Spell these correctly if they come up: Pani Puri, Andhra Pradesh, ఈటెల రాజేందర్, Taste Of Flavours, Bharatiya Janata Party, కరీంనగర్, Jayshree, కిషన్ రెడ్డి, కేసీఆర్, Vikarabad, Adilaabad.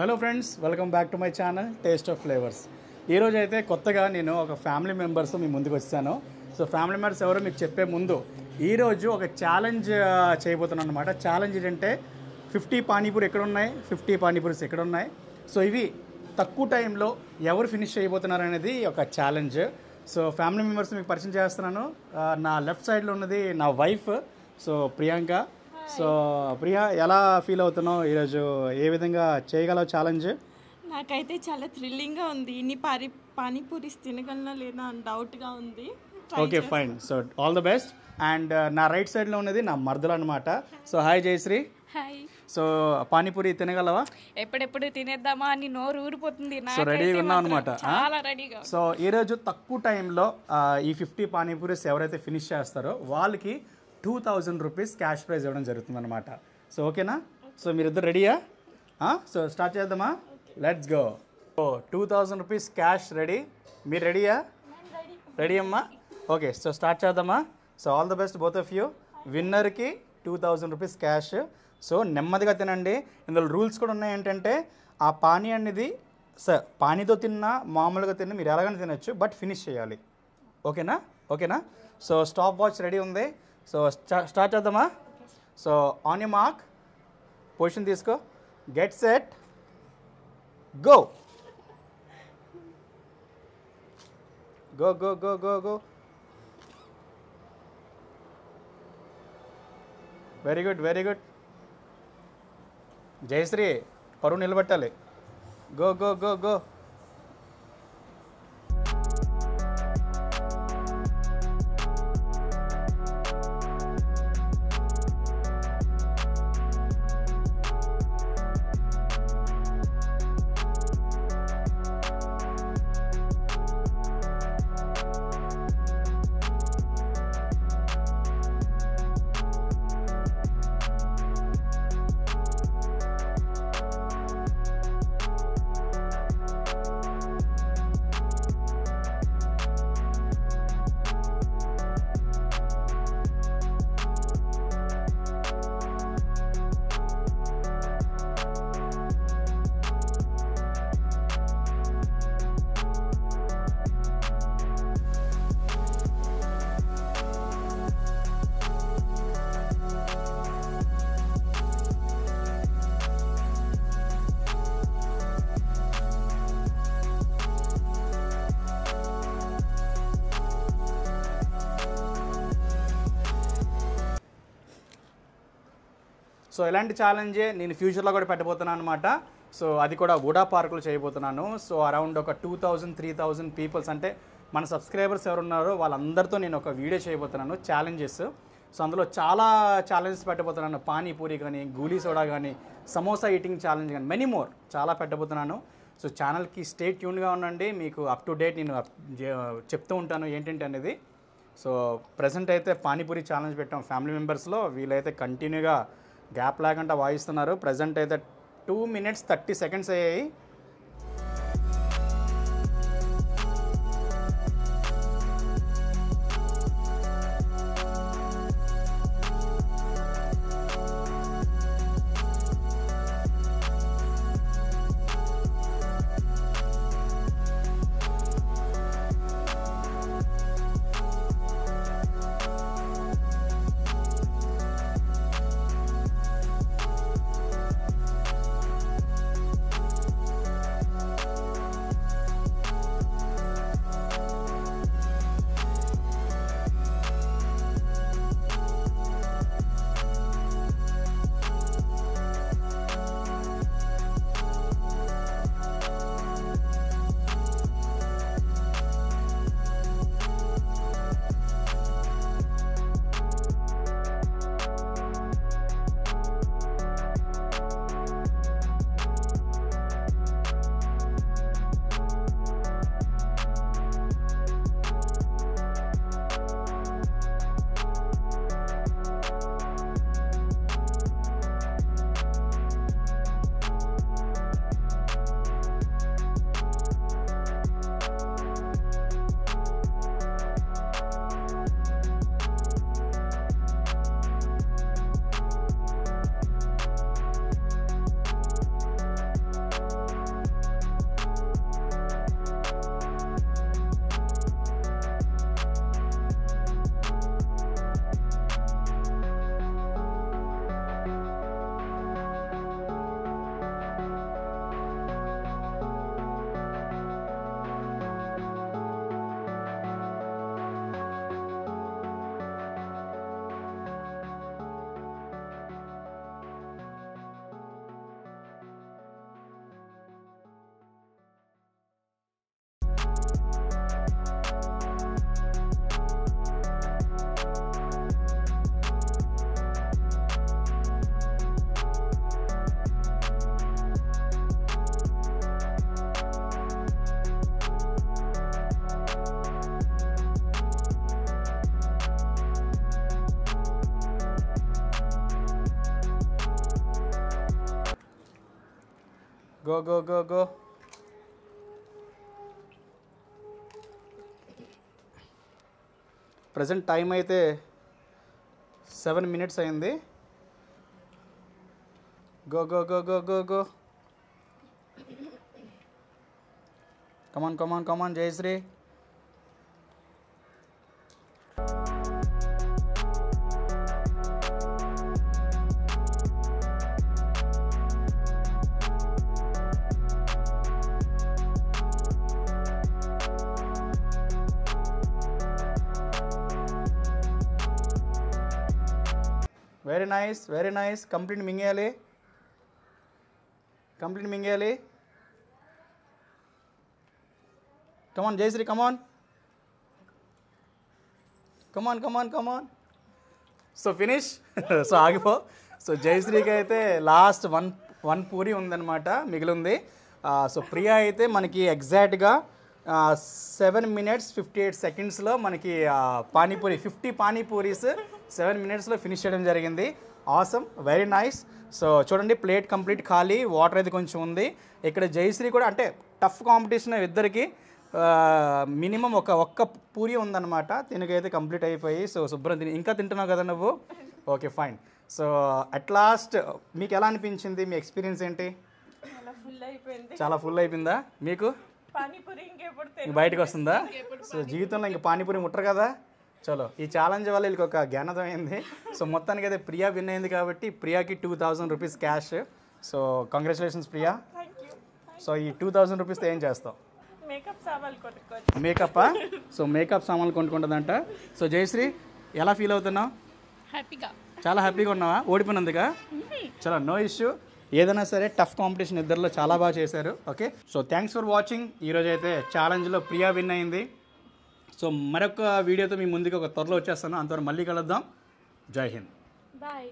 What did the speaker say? Hello friends, welcome back to my channel taste of flavours. ఈరోజు అయితే కొత్తగా నేను ఒక ఫ్యామిలీ మెంబర్స్ మీ ముందుకు వచ్చాను. సో ఫ్యామిలీ మెంబర్స్ ఎవరో మీకు చెప్పే ముందు ఈరోజు ఒక ఛాలెంజ్ చేయబోతున్నాను అనమాట. ఛాలెంజ్ ఏంటంటే 50 పానీపూరీస్ ఎక్కడున్నాయి, సో ఇవి తక్కువ టైంలో ఎవరు ఫినిష్ చేయబోతున్నారు అనేది ఒక ఛాలెంజ్. సో ఫ్యామిలీ మెంబర్స్ మీకు పరిచయం చేస్తున్నాను. నా లెఫ్ట్ సైడ్లో ఉన్నది నా wife, so Priyanka. So Priya, ఎలా ఫీల్ అవుతున్నావు ఈరోజు? ఏ విధంగా చేయగలవు ఛాలెంజ్? నాకైతే చాలా థ్రిల్లింగ్గా ఉంది. ఇన్ని పానీపూరీస్ తినగలనా లేదా అని డౌట్గా ఉంది. Okay fine, so all the best. And నా రైట్ సైడ్లో ఉన్నది నా మర్దలు అనమాట. So hi Jayashree. Hi. So panipuri తినగలవా? ఎప్పుడెప్పుడు తినేద్దామా అని నోరు ఊరిపోతుంది. సో రెడీగా ఉన్నావు అనమాట. చాలా రెడీగా. సో ఈరోజు తక్కువ టైంలో ఈ 50 పానీపూరీస్ ఎవరైతే ఫినిష్ చేస్తారో వాళ్ళకి 2000 రూపీస్ క్యాష్ ప్రైజ్ ఇవ్వడం జరుగుతుంది అనమాట. సో ఓకేనా? సో మీరిద్దరు రెడీయా? సో స్టార్ట్ చేద్దామా? Let's go. So 2000 rupees cash ready. మీరు రెడీయా? రెడీ అమ్మా. ఓకే, సో స్టార్ట్ చేద్దామా? So all the best both of you. విన్నర్కి 2000 రూపీస్ క్యాష్. సో నెమ్మదిగా తినండి. ఇందులో రూల్స్ కూడా ఉన్నాయి. ఏంటంటే ఆ పానీ అనేది పానీతో తిన్నా మామూలుగా తిన్నా మీరు ఎలాగైనా తినచ్చు, బట్ ఫినిష్ చేయాలి. ఓకేనా? ఓకేనా? సో స్టాప్ వాచ్ రెడీ ఉంది. సో స్టార్ట్ చేద్దామా? So on you mark, position తీసుకో, get set go go go go go go. Very good, very good Jayashree. పరువు నిలబెట్టాలి. Go go go go. So ఇలాంటి ఛాలెంజే నేను ఫ్యూచర్లో కూడా పెట్టబోతున్నాను అనమాట. సో అది కూడా వూడా పార్క్లో చేయబోతున్నాను. సో అరౌండ్ ఒక 2000-3000 పీపుల్స్, అంటే మన సబ్స్క్రైబర్స్ ఎవరున్నారో వాళ్ళందరితో నేను ఒక వీడియో చేయబోతున్నాను ఛాలెంజెస్. సో అందులో చాలా ఛాలెంజెస్ పెట్టబోతున్నాను. పానీపూరి కానీ, గూలీ సోడా కానీ, సమోసా ఈటింగ్ ఛాలెంజ్ కానీ, మెనీ మోర్ చాలా పెట్టబోతున్నాను. సో ఛానల్కి స్టే ట్యూన్గా ఉండండి. మీకు అప్ టు డేట్ నేను చెప్తూ ఉంటాను ఏంటంటే అనేది. సో ప్రజెంట్ అయితే పానీపూరి ఛాలెంజ్ పెట్టాం ఫ్యామిలీ మెంబర్స్లో. వీళ్ళైతే కంటిన్యూగా గ్యాప్ లేకుండా వాయిస్తున్నారు. ప్రజెంట్ అయితే 2 minutes 30 seconds అయ్యాయి. Go, go, go, go. Present time అయితే 7 minutes అయింది. Go, go, go, go, go, go. Come on, come on, come on, Jayshree. Very nice, very nice. Complete mingyale. Complete mingyale. Come on, Jayshree, come on. Come on, come on, come on. So finish. So agipo. So Jayshree ki aithe last one puri undanamata migilundi. So Priya aithe manaki exact ga 7 minutes 58 seconds lo manaki pani puri 50 pani puris 7 minutes lo finish cheyadam jarigindi. Awesome, very nice. So చూడండి plate complete ఖాళీ, water అయితే కొంచెం ఉంది. ఇక్కడ జయశ్రీ కూడా అంటే tough competition ఇద్దరికి, minimum ఒక్క పూరి ఉందన్నమాట. తినకైతే కంప్లీట్ అయిపోయి, సో శుభ్రం తిని. ఇంకా తింటున్నావు కదా నువ్వు? Okay fine. So at last మీకు ఎలా అనిపించింది? మీ ఎక్స్పీరియన్స్ ఏంటి? చాలా ఫుల్ అయిపోయిందా మీకు? బయటకు వస్తుందా? సో జీవితంలో ఇంకా పానీపూరి ముట్టరు కదా. చలో, ఈ ఛాలెంజ్ వల్ల వీళ్ళకి ఒక జ్ఞానం అయింది. సో మొత్తానికి అయితే ప్రియా విన్ అయింది కాబట్టి ప్రియాకి 2000 rupees cash. So congratulations Priya. So ఈ 2000 రూపీస్తో ఏం చేస్తావు? మేకప్. సో మేకప్ సామాన్లు కొనుక్కుంటుందంట. సో జయశ్రీ, ఎలా ఫీల్ అవుతున్నావు? హ్యాపీగా, చాలా హ్యాపీగా ఉన్నావా ఓడిపోయినందుగా? చలో, నో ఇష్యూ. ఏదైనా సరే టఫ్ కాంపిటీషన్ ఇద్దరిలో చాలా బాగా చేశారు. Okay, so thanks for watching. ఈరోజు అయితే ఛాలెంజ్లో ప్రియా విన్ అయింది. సో మరొక వీడియోతో మీ ముందుకు ఒక త్వరలో వచ్చేస్తాను. అంతవరకు మళ్ళీ కలుద్దాం. జై హింద్, బాయ్.